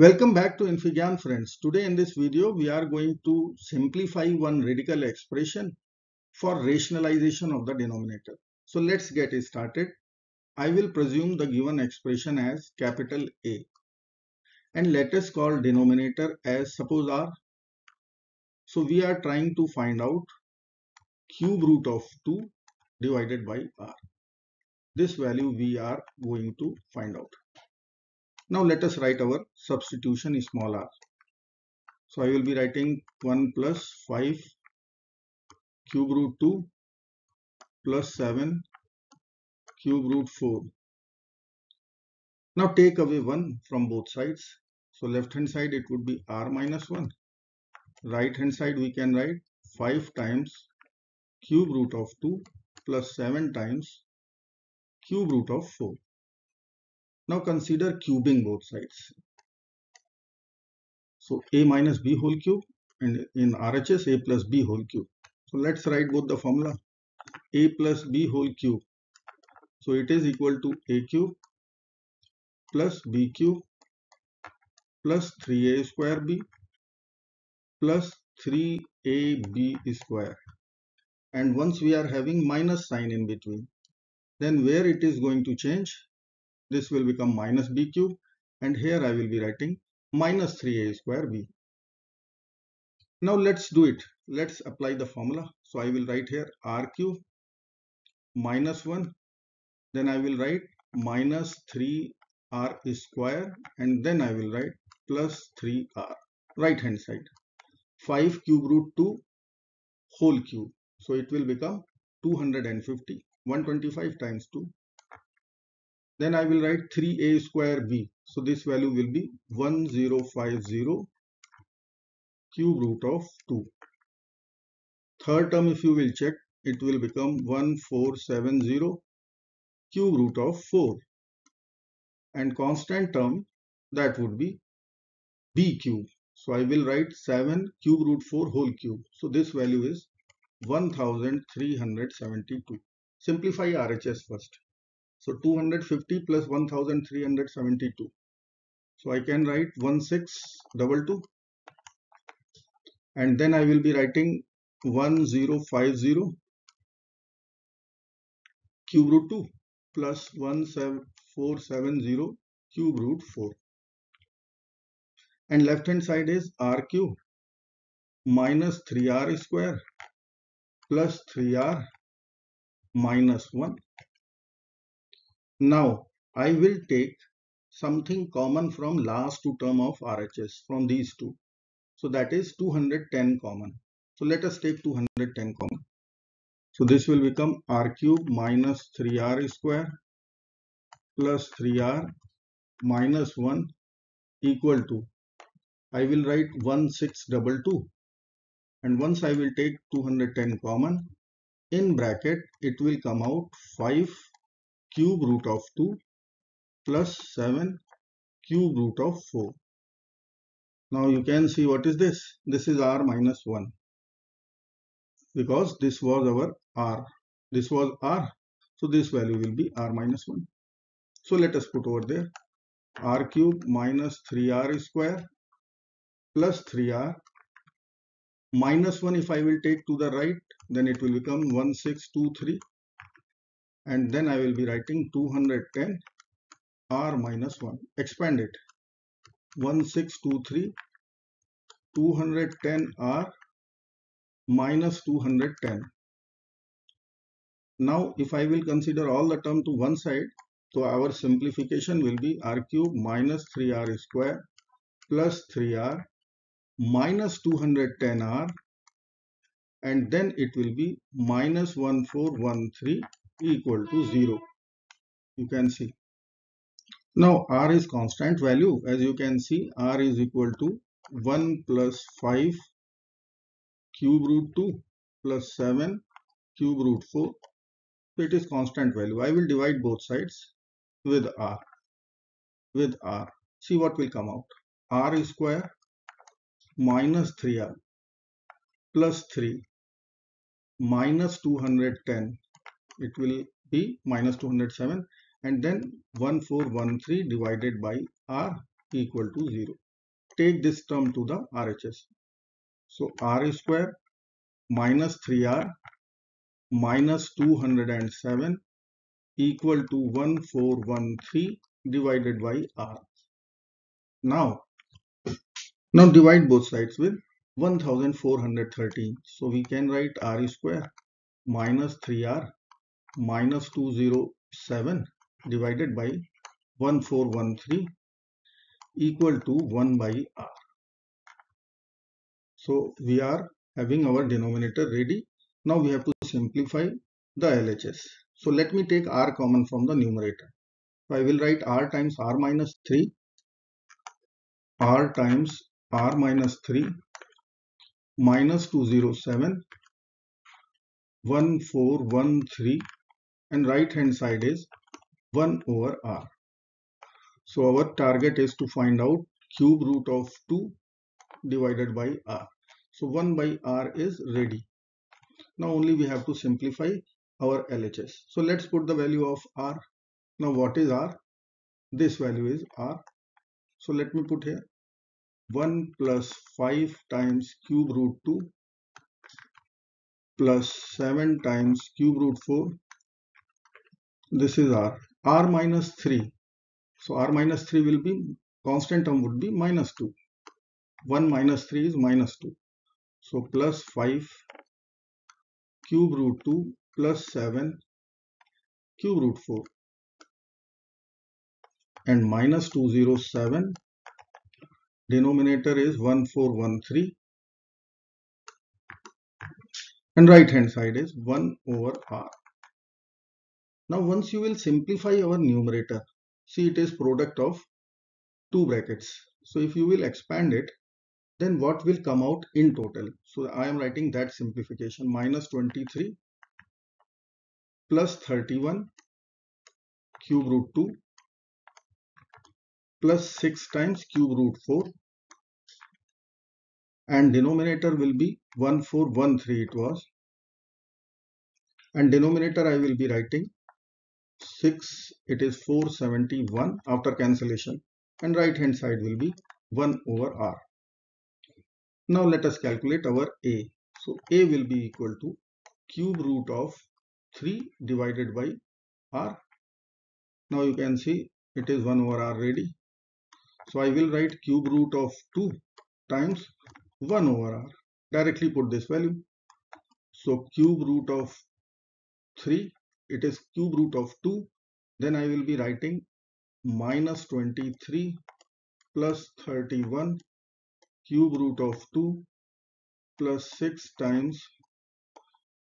Welcome back to Infigyan, friends. Today in this video we are going to simplify one radical expression for rationalization of the denominator. So let's get started. I will presume the given expression as capital A and let us call denominator as suppose R. So we are trying to find out cube root of 2 divided by R. This value we are going to find out. Now let us write our substitution small r. So I will be writing 1 plus 5 cube root 2 plus 7 cube root 4. Now take away 1 from both sides. So left hand side it would be r minus 1. Right hand side we can write 5 times cube root of 2 plus 7 times cube root of 4. Now consider cubing both sides. So a minus b whole cube, and in RHS a plus b whole cube. So let's write both the formula. A plus b whole cube. So it is equal to a cube plus b cube plus 3a square b plus 3ab square. And once we are having minus sign in between, then where it is going to change? This will become minus b cube, and here I will be writing minus 3a square b. Now let's do it. Let's apply the formula. So I will write here r cube minus 1. Then I will write minus 3r square, and then I will write plus 3r. Right hand side. 5 cube root 2 whole cube. So it will become 250. 125 times 2. Then I will write 3a square b. So this value will be 1050 cube root of 2. Third term, if you will check, it will become 1470 cube root of 4. And constant term, that would be b cube. So I will write 7 cube root 4 whole cube. So this value is 1372. Simplify RHS first. So 250 plus 1372. So I can write 1622, and then I will be writing 1050 cube root 2 plus 17470 cube root 4. And left hand side is r cube minus 3r square plus 3r minus 1. Now I will take something common from last two terms of RHS, from these two. So that is 210 common. So let us take 210 common. So this will become r cube minus 3r square plus 3r minus 1 equal to, I will write 1622, and once I will take 210 common, in bracket it will come out 5 cube root of 2 plus 7 cube root of 4. Now you can see what is this. This is r minus 1, because this was our r. This was r. So this value will be r minus 1. So let us put over there r cube minus 3r square plus 3r minus 1. If I will take to the right, then it will become 1623. And then I will be writing 210 r minus 1. Expand it. 1623 210 r minus 210. Now if I will consider all the term to one side, so our simplification will be r cube minus 3r square plus 3r minus 210 r, and then it will be minus 1413 equal to 0. You can see now r is constant value. As you can see, r is equal to 1 plus 5 cube root 2 plus 7 cube root 4. So it is constant value. I will divide both sides with r. See what will come out. R square minus 3r plus 3 minus 210. It will be minus 207, and then 1413 divided by r equal to 0. take this term to the RHS. So R square minus 3R minus 207 equal to 1413 divided by R. Now divide both sides with 1413. So we can write R square minus 3R minus 207 divided by 1413 equal to 1 by R. So we are having our denominator ready. Now we have to simplify the LHS. So let me take R common from the numerator. So I will write R times R minus 3, R times R minus 3 minus 207, 1413, and right hand side is 1 over R. So our target is to find out cube root of 2 divided by R. So 1 by R is ready. Now only we have to simplify our LHS. So let's put the value of R. Now what is R? This value is R. So let me put here 1 plus 5 times cube root 2 plus 7 times cube root 4. This is R. R minus 3. So R minus 3 will be, constant term would be minus 2. 1 minus 3 is minus 2. So plus 5 cube root 2 plus 7 cube root 4 and minus 207. Denominator is 1413 and right hand side is 1 over R. Now once you will simplify our numerator, see it is product of two brackets. So if you will expand it, then what will come out in total? So I am writing that simplification minus 23 plus 31 cube root 2 plus 6 times cube root 4 and denominator will be 1413 it was, and denominator I will be writing 6, it is 471 after cancellation, and right hand side will be 1 over R. Now let us calculate our A. So A will be equal to cube root of 3 divided by R. Now you can see it is 1 over R ready. So I will write cube root of 2 times 1 over R. Directly put this value. So cube root of 3, it is cube root of 2. Then I will be writing minus 23 plus 31. Cube root of 2 plus 6 times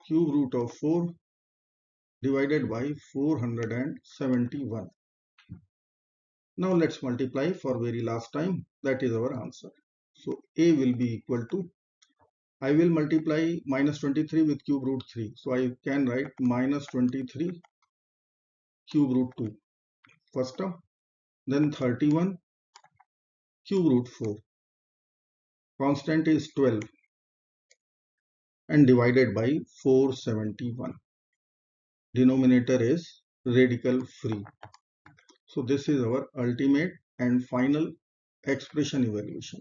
cube root of 4 divided by 471. Now let's multiply for very last time. That is our answer. So A will be equal to, I will multiply minus 23 with cube root 3. So I can write minus 23 cube root 2 first term, then 31 cube root 4. Constant is 12 and divided by 471. Denominator is radical free. So this is our ultimate and final expression evaluation.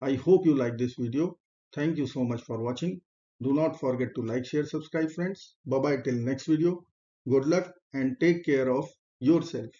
I hope you like this video. Thank you so much for watching. Do not forget to like, share, subscribe friends. Bye bye till next video. Good luck and take care of yourself.